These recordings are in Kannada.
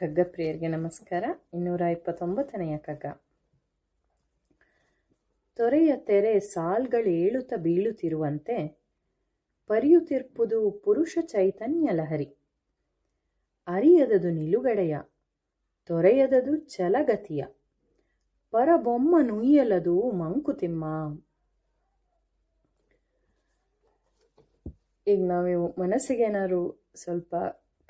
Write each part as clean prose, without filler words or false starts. ಕಗ್ಗ ಪ್ರಿಯರಿಗೆ ನಮಸ್ಕಾರ. 229ನೇ ಕಗ್ಗ. ತೊರೆಯ ತೆರೆ ಸಾಲ್ಗಳು ಏಳುತ್ತ ಬೀಳುತ್ತಿರುವಂತೆ ಪರಿಯುತ್ತಿರುವುದು ಪುರುಷ ಚೈತನ್ಯ ಲಹರಿ. ಅರಿಯದದು ನಿಲುಗಡೆಯ, ತೊರೆಯದದು ಚಲಗತಿಯ, ಪರಬೊಮ್ಮ ನುಯ್ಯಲದು ಮಂಕುತಿಮ್ಮ. ಈಗ ನಾವು ಮನಸ್ಸಿಗೆ ಏನಾದ್ರು ಸ್ವಲ್ಪ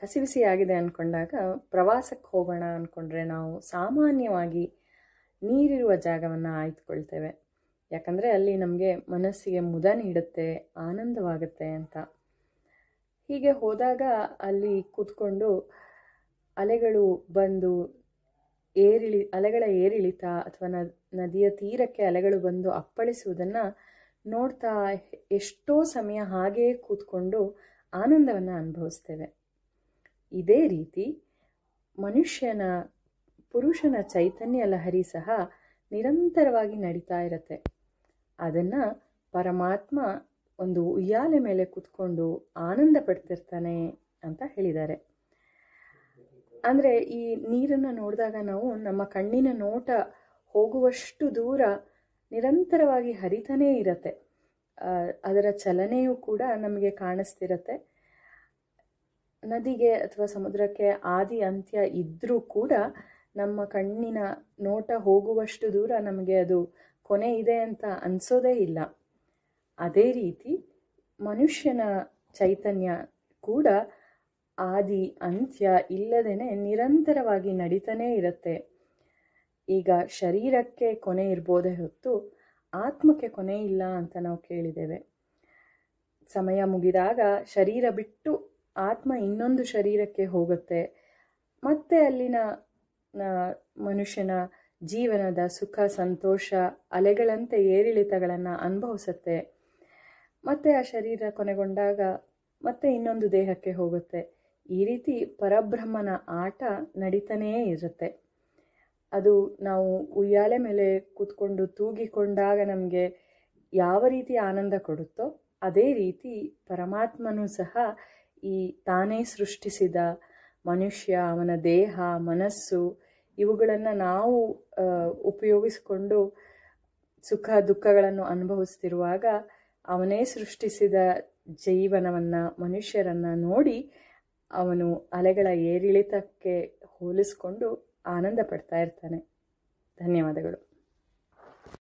ಕಸಿವಿಸಿಯಾಗಿದೆ ಅಂದ್ಕೊಂಡಾಗ ಪ್ರವಾಸಕ್ಕೆ ಹೋಗೋಣ ಅಂದ್ಕೊಂಡ್ರೆ ನಾವು ಸಾಮಾನ್ಯವಾಗಿ ನೀರಿರುವ ಜಾಗವನ್ನು ಆಯ್ದುಕೊಳ್ತೇವೆ. ಯಾಕಂದರೆ ಅಲ್ಲಿ ನಮಗೆ ಮನಸ್ಸಿಗೆ ಮುದ ನೀಡುತ್ತೆ, ಆನಂದವಾಗುತ್ತೆ ಅಂತ. ಹೀಗೆ ಹೋದಾಗ ಅಲ್ಲಿ ಕೂತ್ಕೊಂಡು ಅಲೆಗಳು ಬಂದು ಅಲೆಗಳ ಏರಿಳಿತ ಅಥವಾ ನದಿಯ ತೀರಕ್ಕೆ ಅಲೆಗಳು ಬಂದು ಅಪ್ಪಳಿಸುವುದನ್ನು ನೋಡ್ತಾ ಎಷ್ಟೋ ಸಮಯ ಹಾಗೆಯೇ ಕೂತ್ಕೊಂಡು ಆನಂದವನ್ನು ಅನುಭವಿಸ್ತೇವೆ. ಇದೇ ರೀತಿ ಮನುಷ್ಯನ ಪುರುಷನ ಚೈತನ್ಯ ಲಹರಿ ಸಹ ನಿರಂತರವಾಗಿ ನಡೀತಾ ಇರುತ್ತೆ. ಅದನ್ನು ಪರಮಾತ್ಮ ಒಂದು ಉಯ್ಯಾಲೆ ಮೇಲೆ ಕೂತ್ಕೊಂಡು ಆನಂದ ಪಡ್ತಿರ್ತಾನೆ ಅಂತ ಹೇಳಿದ್ದಾರೆ. ಅಂದರೆ ಈ ನೀರನ್ನು ನೋಡಿದಾಗ ನಾವು ನಮ್ಮ ಕಣ್ಣಿನ ನೋಟ ಹೋಗುವಷ್ಟು ದೂರ ನಿರಂತರವಾಗಿ ಹರಿತಾನೇ ಇರತ್ತೆ. ಅದರ ಚಲನೆಯೂ ಕೂಡ ನಮಗೆ ಕಾಣಿಸ್ತಿರತ್ತೆ. ನದಿಗೆ ಅಥವಾ ಸಮುದ್ರಕ್ಕೆ ಆದಿ ಅಂತ್ಯ ಇದ್ದರೂ ಕೂಡ ನಮ್ಮ ಕಣ್ಣಿನ ನೋಟ ಹೋಗುವಷ್ಟು ದೂರ ನಮಗೆ ಅದು ಕೊನೆ ಇದೆ ಅಂತ ಅನಿಸೋದೇ ಇಲ್ಲ. ಅದೇ ರೀತಿ ಮನುಷ್ಯನ ಚೈತನ್ಯ ಕೂಡ ಆದಿ ಅಂತ್ಯ ಇಲ್ಲದೇ ನಿರಂತರವಾಗಿ ನಡೀತಾನೇ ಇರುತ್ತೆ. ಈಗ ಶರೀರಕ್ಕೆ ಕೊನೆ ಇರ್ಬೋದೇ ಹೊತ್ತು ಆತ್ಮಕ್ಕೆ ಕೊನೆ ಇಲ್ಲ ಅಂತ ನಾವು ಕೇಳಿದ್ದೇವೆ. ಸಮಯ ಮುಗಿದಾಗ ಶರೀರ ಬಿಟ್ಟು ಆತ್ಮ ಇನ್ನೊಂದು ಶರೀರಕ್ಕೆ ಹೋಗುತ್ತೆ. ಮತ್ತೆ ಅಲ್ಲಿನ ಮನುಷ್ಯನ ಜೀವನದ ಸುಖ ಸಂತೋಷ ಅಲೆಗಳಂತೆ ಏರಿಳಿತಗಳನ್ನು ಅನುಭವಿಸುತ್ತೆ. ಮತ್ತೆ ಆ ಶರೀರ ಕೊನೆಗೊಂಡಾಗ ಮತ್ತೆ ಇನ್ನೊಂದು ದೇಹಕ್ಕೆ ಹೋಗುತ್ತೆ. ಈ ರೀತಿ ಪರಬ್ರಹ್ಮನ ಆಟ ನಡೀತಾನೇ ಇರುತ್ತೆ. ಅದು ನಾವು ಉಯ್ಯಾಲೆ ಮೇಲೆ ಕೂತ್ಕೊಂಡು ತೂಗಿಕೊಂಡಾಗ ನಮಗೆ ಯಾವ ರೀತಿ ಆನಂದ ಕೊಡುತ್ತೋ ಅದೇ ರೀತಿ ಪರಮಾತ್ಮನೂ ಸಹ ಈ ತಾನೇ ಸೃಷ್ಟಿಸಿದ ಮನುಷ್ಯ, ಅವನ ದೇಹ, ಮನಸ್ಸು ಇವುಗಳನ್ನು ನಾವು ಉಪಯೋಗಿಸಿಕೊಂಡು ಸುಖ ದುಃಖಗಳನ್ನು ಅನುಭವಿಸ್ತಿರುವಾಗ ಅವನೇ ಸೃಷ್ಟಿಸಿದ ಜೀವನವನ್ನು, ಮನುಷ್ಯರನ್ನು ನೋಡಿ ಅವನು ಅಲೆಗಳ ಏರಿಳಿತಕ್ಕೆ ಹೋಲಿಸಿಕೊಂಡು ಆನಂದ ಪಡ್ತಾ ಇರ್ತಾನೆ. ಧನ್ಯವಾದಗಳು.